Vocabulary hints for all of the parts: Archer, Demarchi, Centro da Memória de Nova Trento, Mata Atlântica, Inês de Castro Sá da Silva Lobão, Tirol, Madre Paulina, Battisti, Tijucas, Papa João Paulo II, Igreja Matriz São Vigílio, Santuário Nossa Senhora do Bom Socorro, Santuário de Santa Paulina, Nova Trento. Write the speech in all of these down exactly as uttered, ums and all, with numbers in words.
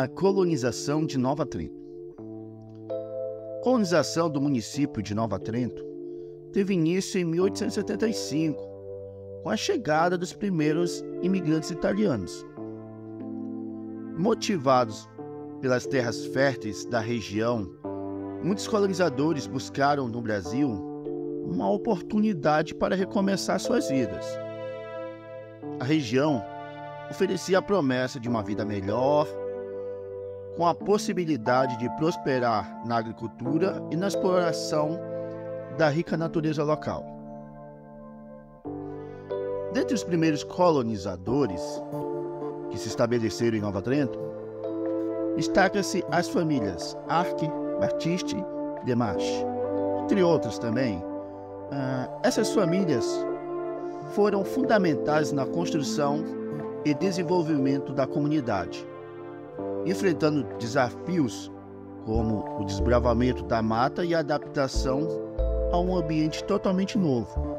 a colonização de Nova Trento. A colonização do município de Nova Trento teve início em mil oitocentos e setenta e cinco, com a chegada dos primeiros imigrantes italianos. Motivados pelas terras férteis da região, muitos colonizadores buscaram no Brasil uma oportunidade para recomeçar suas vidas. A região oferecia a promessa de uma vida melhor, com a possibilidade de prosperar na agricultura e na exploração da rica natureza local. Dentre os primeiros colonizadores que se estabeleceram em Nova Trento, destaca-se as famílias Archer, Battisti, Demarchi, entre outras também. Uh, essas famílias foram fundamentais na construção e desenvolvimento da comunidade, enfrentando desafios como o desbravamento da mata e a adaptação a um ambiente totalmente novo.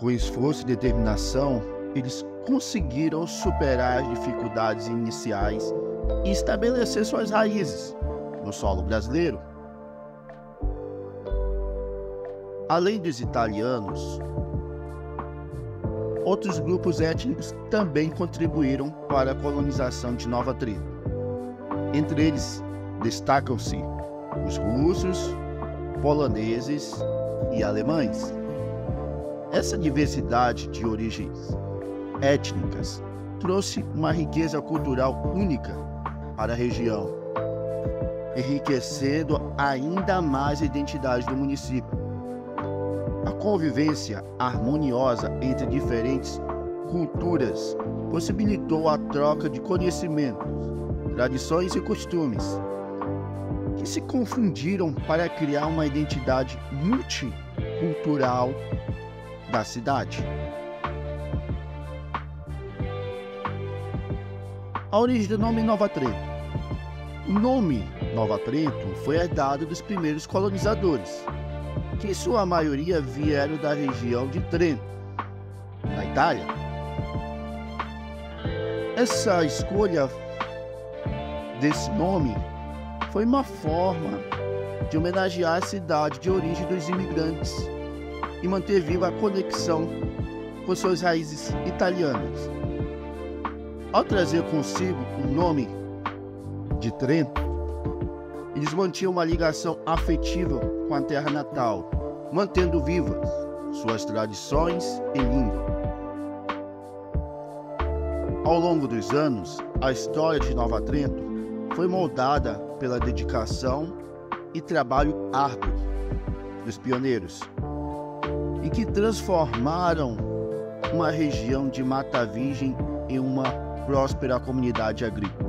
Com esforço e determinação, eles conseguiram superar as dificuldades iniciais e estabelecer suas raízes no solo brasileiro. Além dos italianos, outros grupos étnicos também contribuíram para a colonização de Nova Trento. Entre eles, destacam-se os russos, poloneses e alemães. Essa diversidade de origens étnicas trouxe uma riqueza cultural única para a região, enriquecendo ainda mais a identidade do município. A convivência harmoniosa entre diferentes culturas possibilitou a troca de conhecimentos, tradições e costumes, que se confundiram para criar uma identidade multicultural da cidade. A origem do nome Nova Trento. O nome Nova Trento foi herdado dos primeiros colonizadores, que em sua maioria vieram da região de Trento, na Itália. Essa escolha desse nome foi uma forma de homenagear a cidade de origem dos imigrantes e manter viva a conexão com suas raízes italianas. Ao trazer consigo o nome de Trento, eles mantinham uma ligação afetiva com a terra natal, mantendo vivas suas tradições e língua. Ao longo dos anos, a história de Nova Trento foi moldada pela dedicação e trabalho árduo dos pioneiros, e que transformaram uma região de Mata Virgem em uma próspera comunidade agrícola.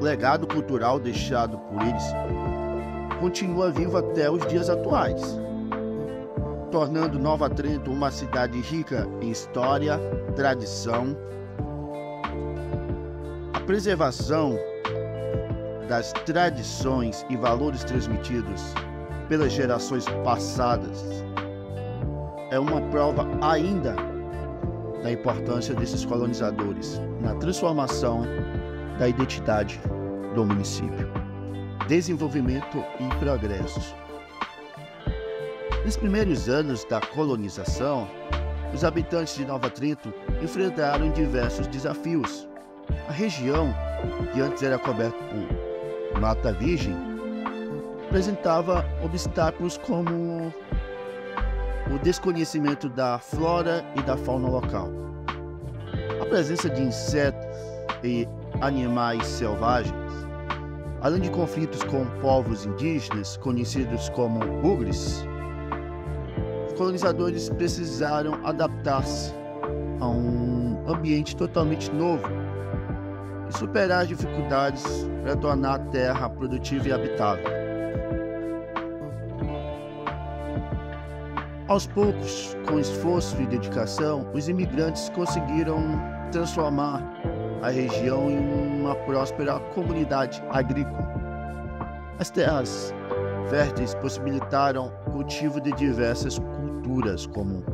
O legado cultural deixado por eles continua vivo até os dias atuais, tornando Nova Trento uma cidade rica em história, tradição. A preservação das tradições e valores transmitidos pelas gerações passadas é uma prova ainda da importância desses colonizadores na transformação da identidade do município, desenvolvimento e progresso. Nos primeiros anos da colonização, os habitantes de Nova Trento enfrentaram diversos desafios. A região, que antes era coberta por Mata Virgem, apresentava obstáculos como o desconhecimento da flora e da fauna local, a presença de insetos e animais selvagens, além de conflitos com povos indígenas conhecidos como bugres. Os colonizadores precisaram adaptar-se a um ambiente totalmente novo e superar as dificuldades para tornar a terra produtiva e habitável. Aos poucos, com esforço e dedicação, os imigrantes conseguiram transformar a região em uma próspera comunidade agrícola. As terras férteis possibilitaram o cultivo de diversas culturas, como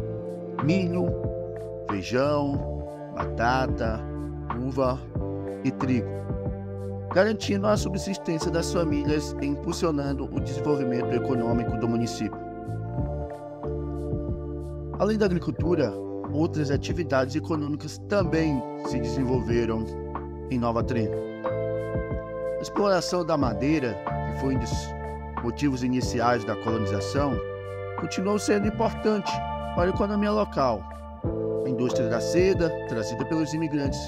milho, feijão, batata, uva, e trigo, garantindo a subsistência das famílias e impulsionando o desenvolvimento econômico do município. Além da agricultura, outras atividades econômicas também se desenvolveram em Nova Trento. A exploração da madeira, que foi um dos motivos iniciais da colonização, continuou sendo importante para a economia local. A indústria da seda, trazida pelos imigrantes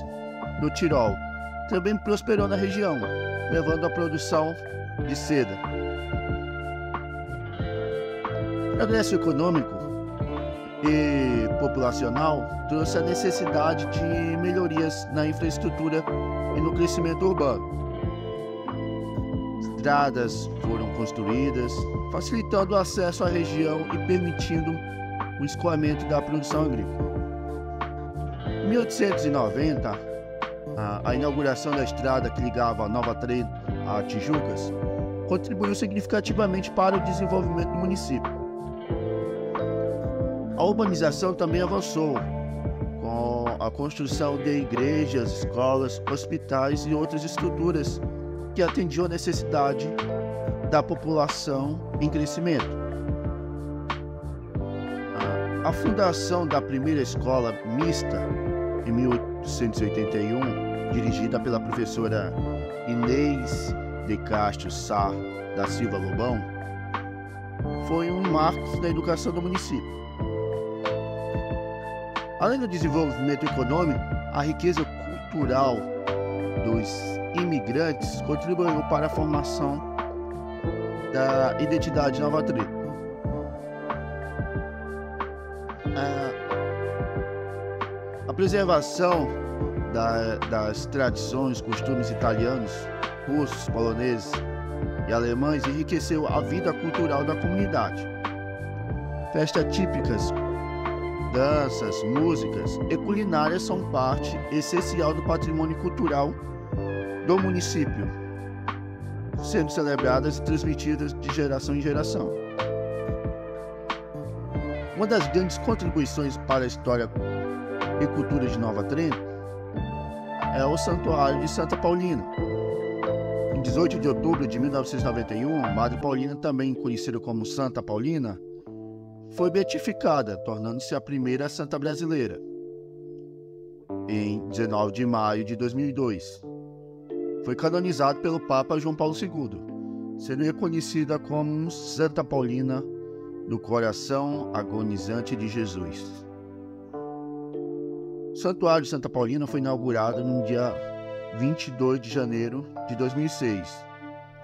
do Tirol, também prosperou na região, levando à produção de seda. O progresso econômico e populacional trouxe a necessidade de melhorias na infraestrutura e no crescimento urbano. Estradas foram construídas, facilitando o acesso à região e permitindo o escoamento da produção agrícola. Em mil oitocentos e noventa, a, a inauguração da estrada que ligava a Nova Trento a Tijucas contribuiu significativamente para o desenvolvimento do município. A urbanização também avançou, com a construção de igrejas, escolas, hospitais e outras estruturas que atendiam a necessidade da população em crescimento. A, a fundação da primeira escola mista, em mil oitocentos e oitenta e um, dirigida pela professora Inês de Castro Sá da Silva Lobão, foi um marco na educação do município. Além do desenvolvimento econômico, a riqueza cultural dos imigrantes contribuiu para a formação da identidade de Nova Trento. A preservação da, das tradições, costumes italianos, russos, poloneses e alemães enriqueceu a vida cultural da comunidade. Festas típicas, danças, músicas e culinárias são parte essencial do patrimônio cultural do município, sendo celebradas e transmitidas de geração em geração. Uma das grandes contribuições para a história e cultura de Nova Trento é o Santuário de Santa Paulina. Em dezoito de outubro de mil novecentos e noventa e um, a Madre Paulina, também conhecida como Santa Paulina, foi beatificada, tornando-se a primeira santa brasileira, em dezenove de maio de dois mil e dois. Foi canonizada pelo Papa João Paulo segundo, sendo reconhecida como Santa Paulina do Coração Agonizante de Jesus. O Santuário de Santa Paulina foi inaugurado no dia vinte e dois de janeiro de dois mil e seis.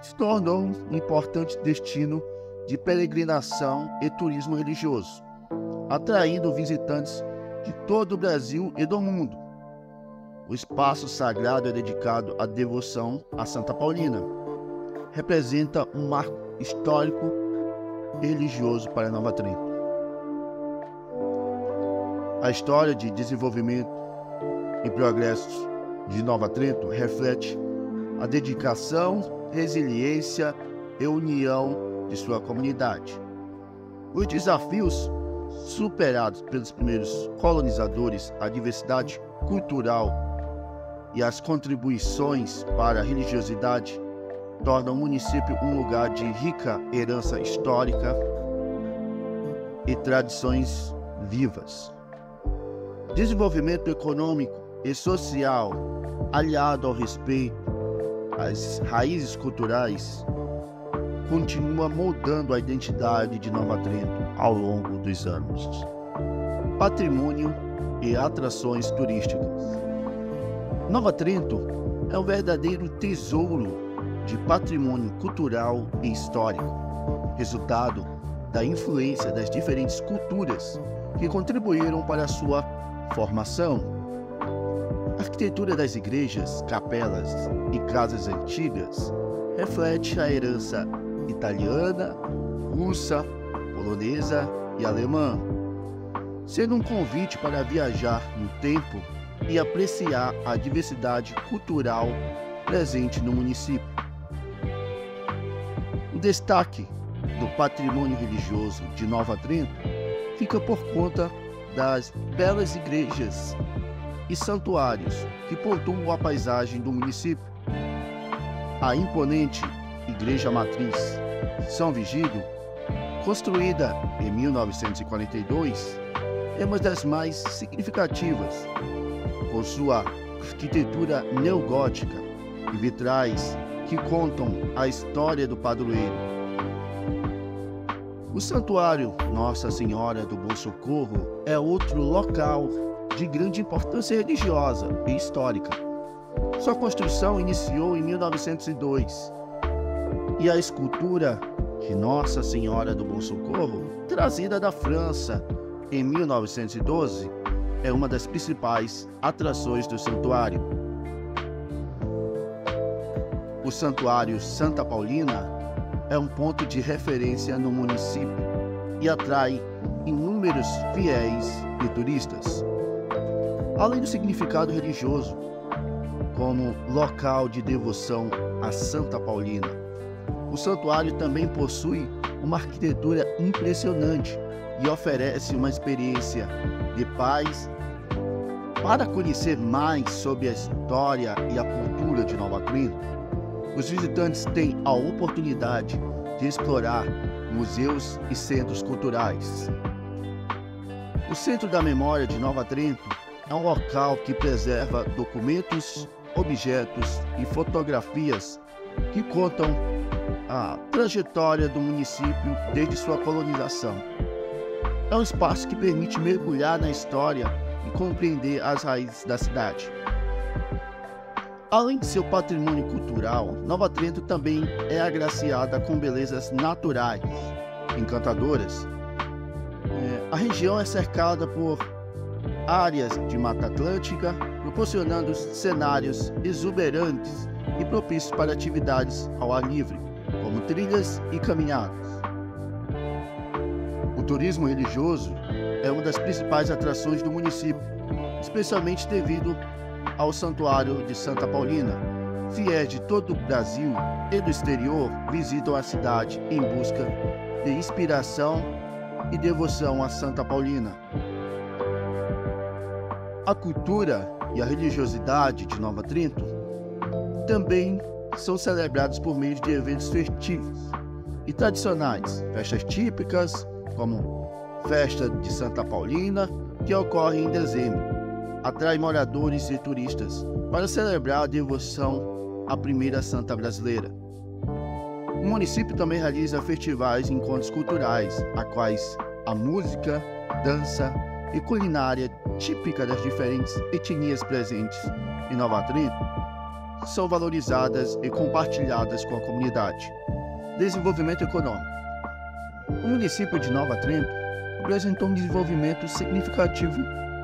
Se tornou um importante destino de peregrinação e turismo religioso, atraindo visitantes de todo o Brasil e do mundo. O espaço sagrado é dedicado à devoção a Santa Paulina. Representa um marco histórico e religioso para Nova Trento. A história de desenvolvimento e progressos de Nova Trento reflete a dedicação, resiliência e união de sua comunidade. Os desafios superados pelos primeiros colonizadores, a diversidade cultural e as contribuições para a religiosidade tornam o município um lugar de rica herança histórica e tradições vivas. Desenvolvimento econômico e social, aliado ao respeito às raízes culturais, continua moldando a identidade de Nova Trento ao longo dos anos. Patrimônio e atrações turísticas. Nova Trento é um verdadeiro tesouro de patrimônio cultural e histórico, resultado da influência das diferentes culturas que contribuíram para a sua formação. A arquitetura das igrejas, capelas e casas antigas reflete a herança italiana, russa, polonesa e alemã, sendo um convite para viajar no tempo e apreciar a diversidade cultural presente no município. O destaque do patrimônio religioso de Nova Trento fica por conta das belas igrejas e santuários que pontuam a paisagem do município. A imponente Igreja Matriz São Vigílio, construída em mil novecentos e quarenta e dois, é uma das mais significativas, com sua arquitetura neogótica e vitrais que contam a história do padroeiro. O Santuário Nossa Senhora do Bom Socorro é outro local de grande importância religiosa e histórica. Sua construção iniciou em mil novecentos e dois e a escultura de Nossa Senhora do Bom Socorro, trazida da França em mil novecentos e doze, é uma das principais atrações do santuário. O Santuário Santa Paulina é um ponto de referência no município e atrai inúmeros fiéis e turistas. Além do significado religioso, como local de devoção a Santa Paulina, o santuário também possui uma arquitetura impressionante e oferece uma experiência de paz para conhecer mais sobre a história e a cultura de Nova Trento. Os visitantes têm a oportunidade de explorar museus e centros culturais. O Centro da Memória de Nova Trento é um local que preserva documentos, objetos e fotografias que contam a trajetória do município desde sua colonização. É um espaço que permite mergulhar na história e compreender as raízes da cidade. Além de seu patrimônio cultural, Nova Trento também é agraciada com belezas naturais encantadoras. É, a região é cercada por áreas de Mata Atlântica, proporcionando cenários exuberantes e propícios para atividades ao ar livre, como trilhas e caminhadas. O turismo religioso é uma das principais atrações do município, especialmente devido ao Santuário de Santa Paulina. Fiéis de todo o Brasil e do exterior visitam a cidade em busca de inspiração e devoção a Santa Paulina. A cultura e a religiosidade de Nova Trento também são celebrados por meio de eventos festivos e tradicionais, festas típicas, como Festa de Santa Paulina, que ocorre em dezembro. Atrai moradores e turistas para celebrar a devoção à primeira santa brasileira. O município também realiza festivais e encontros culturais, a quais a música, dança e culinária típica das diferentes etnias presentes em Nova Trento são valorizadas e compartilhadas com a comunidade. Desenvolvimento econômico. O município de Nova Trento apresentou um desenvolvimento significativo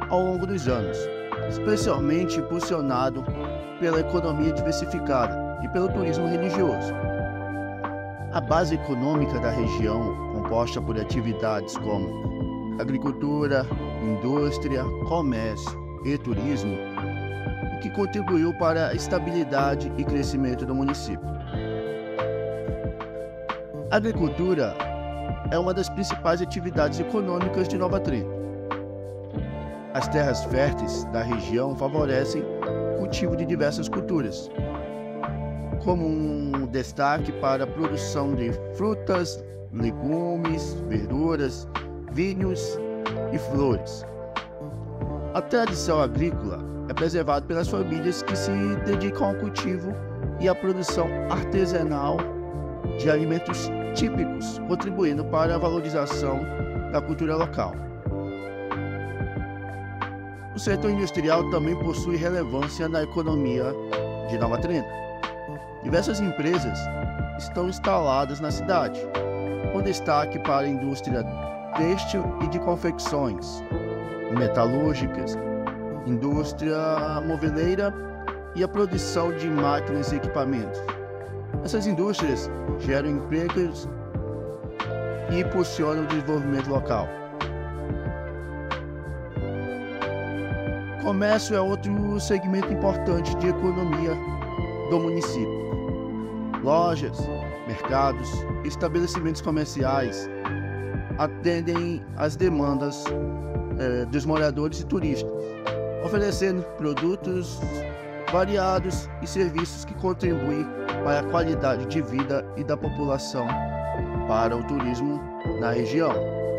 ao longo dos anos, especialmente impulsionado pela economia diversificada e pelo turismo religioso. A base econômica da região, composta por atividades como agricultura, indústria, comércio e turismo, o que contribuiu para a estabilidade e crescimento do município. A agricultura é uma das principais atividades econômicas de Nova Trento. As terras férteis da região favorecem o cultivo de diversas culturas, como um destaque para a produção de frutas, legumes, verduras, vinhos e flores. A tradição agrícola é preservada pelas famílias que se dedicam ao cultivo e à produção artesanal de alimentos típicos, contribuindo para a valorização da cultura local. O setor industrial também possui relevância na economia de Nova Trento. Diversas empresas estão instaladas na cidade, com destaque para a indústria têxtil e de confecções, metalúrgicas, indústria moveleira e a produção de máquinas e equipamentos. Essas indústrias geram empregos e impulsionam o desenvolvimento local. Comércio é outro segmento importante de economia do município. Lojas, mercados e estabelecimentos comerciais atendem às demandas eh, dos moradores e turistas, oferecendo produtos variados e serviços que contribuem para a qualidade de vida e da população para o turismo na região.